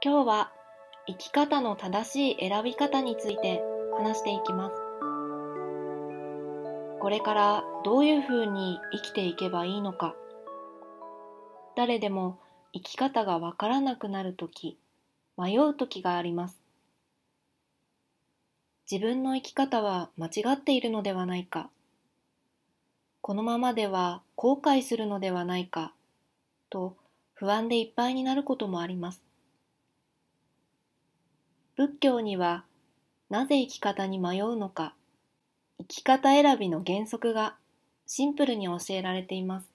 今日は生き方の正しい選び方について話していきます。これからどういうふうに生きていけばいいのか。誰でも生き方がわからなくなるとき、迷うときがあります。自分の生き方は間違っているのではないか。このままでは後悔するのではないかと不安でいっぱいになることもあります。仏教には、なぜ生き方に迷うのか、生き方選びの原則がシンプルに教えられています。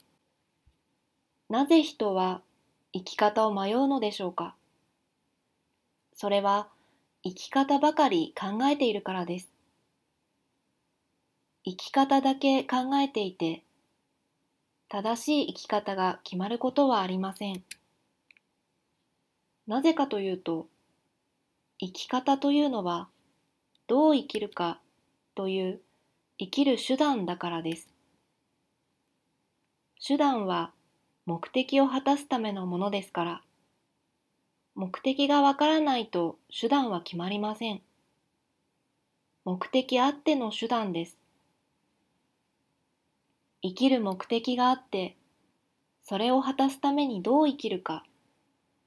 なぜ人は生き方を迷うのでしょうか。それは、生き方ばかり考えているからです。生き方だけ考えていて、正しい生き方が決まることはありません。なぜかというと、生き方というのは、どう生きるかという生きる手段だからです。手段は目的を果たすためのものですから、目的がわからないと手段は決まりません。目的あっての手段です。生きる目的があって、それを果たすためにどう生きるか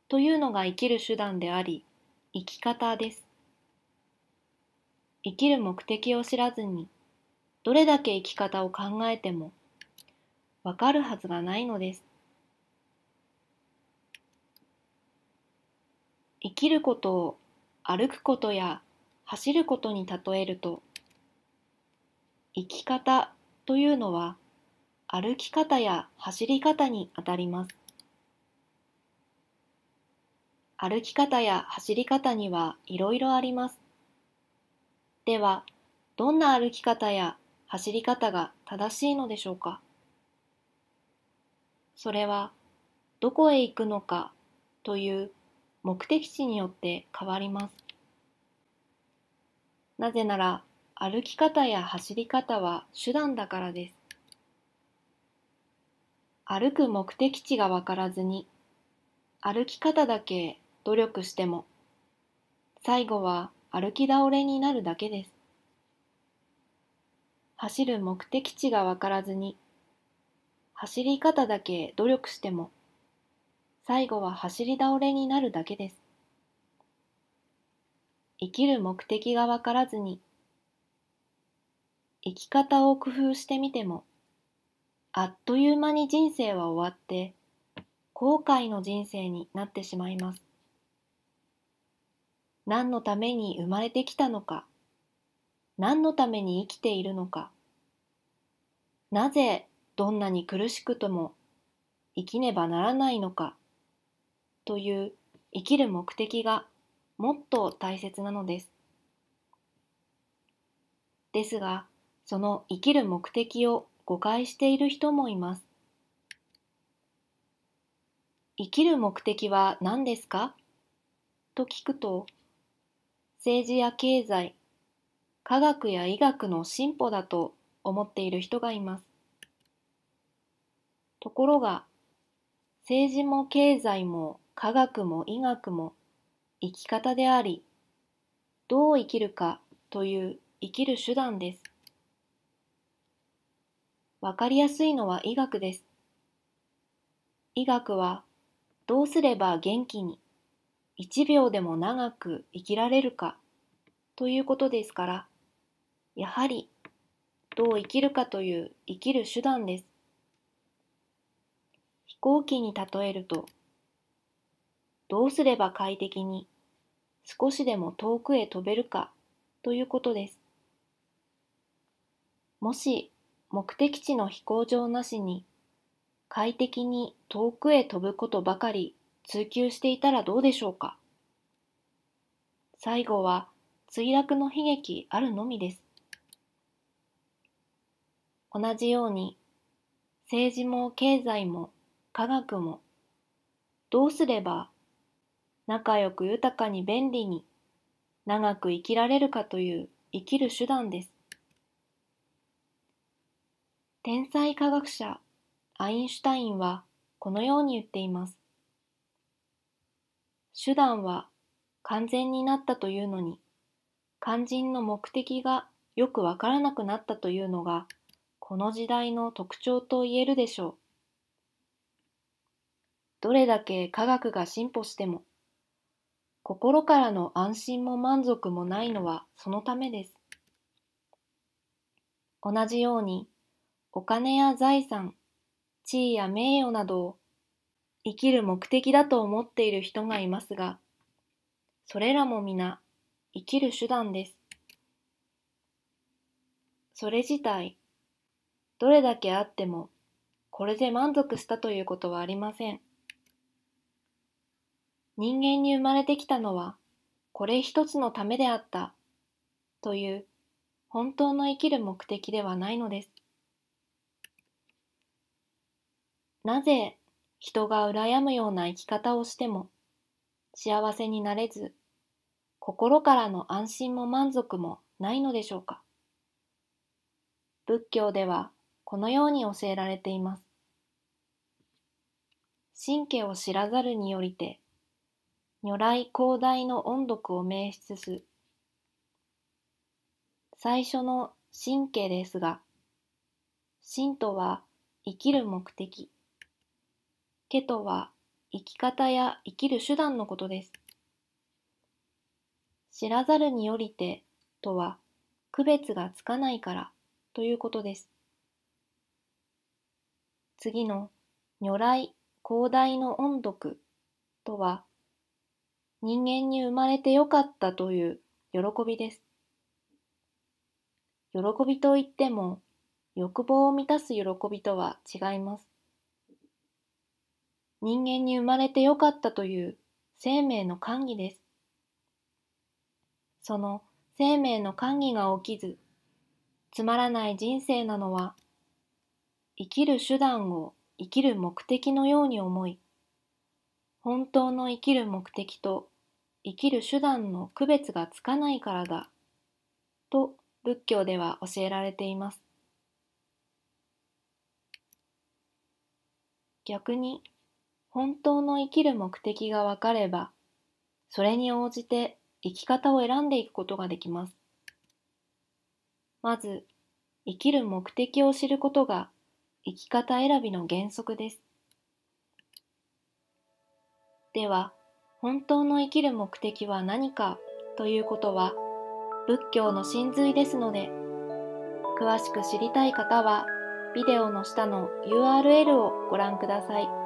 というのが生きる手段であり、生き方です。生きる目的を知らずに、どれだけ生き方を考えても、わかるはずがないのです。生きることを歩くことや走ることに例えると、生き方というのは歩き方や走り方にあたります。歩き方や走り方にはいろいろあります。では、どんな歩き方や走り方が正しいのでしょうか。それは、どこへ行くのかという目的地によって変わります。なぜなら、歩き方や走り方は手段だからです。歩く目的地がわからずに、歩き方だけ努力しても、最後は歩き倒れになるだけです。走る目的地がわからずに、走り方だけ努力しても、最後は走り倒れになるだけです。生きる目的がわからずに、生き方を工夫してみても、あっという間に人生は終わって、後悔の人生になってしまいます。何のために生まれてきたのか、何のために生きているのか、なぜどんなに苦しくとも生きねばならないのか、という生きる目的がもっと大切なのです。ですが、その生きる目的を誤解している人もいます。生きる目的は何ですかと聞くと、政治や経済、科学や医学の進歩だと思っている人がいます。ところが、政治も経済も科学も医学も生き方であり、どう生きるかという生きる手段です。わかりやすいのは医学です。医学は、どうすれば元気に、1秒でも長く生きられるかということですから、やはりどう生きるかという生きる手段です。飛行機に例えると、どうすれば快適に少しでも遠くへ飛べるかということです。もし目的地の飛行場なしに、快適に遠くへ飛ぶことばかり追求していたらどうでしょうか。最後は墜落の悲劇あるのみです。同じように、政治も経済も科学も、どうすれば仲良く豊かに便利に長く生きられるかという生きる手段です。天才科学者アインシュタインはこのように言っています。手段は完全になったというのに、肝心の目的がよくわからなくなったというのが、この時代の特徴と言えるでしょう。どれだけ科学が進歩しても、心からの安心も満足もないのはそのためです。同じように、お金や財産、地位や名誉などを生きる目的だと思っている人がいますが、それらも皆生きる手段です。それ自体、どれだけあっても、これで満足したということはありません。人間に生まれてきたのは、これ一つのためであった、という本当の生きる目的ではないのです。なぜ人が羨むような生き方をしても、幸せになれず、心からの安心も満足もないのでしょうか。仏教ではこのように教えられています。神経を知らざるによりて、如来光大の音読を明出す。最初の神経ですが、神とは生きる目的、ケとは生き方や生きる手段のことです。知らざるによりてとは区別がつかないからということです。次の如来光大の音読とは人間に生まれてよかったという喜びです。喜びといっても欲望を満たす喜びとは違います。人間に生まれてよかったという生命の感義です。その生命の感義が起きず、つまらない人生なのは、生きる手段を生きる目的のように思い、本当の生きる目的と生きる手段の区別がつかないからだ、と仏教では教えられています。逆に、本当の生きる目的がわかれば、それに応じて生き方を選んでいくことができます。まず、生きる目的を知ることが生き方選びの原則です。では、本当の生きる目的は何かということは、仏教の真髄ですので、詳しく知りたい方は、ビデオの下の URL をご覧ください。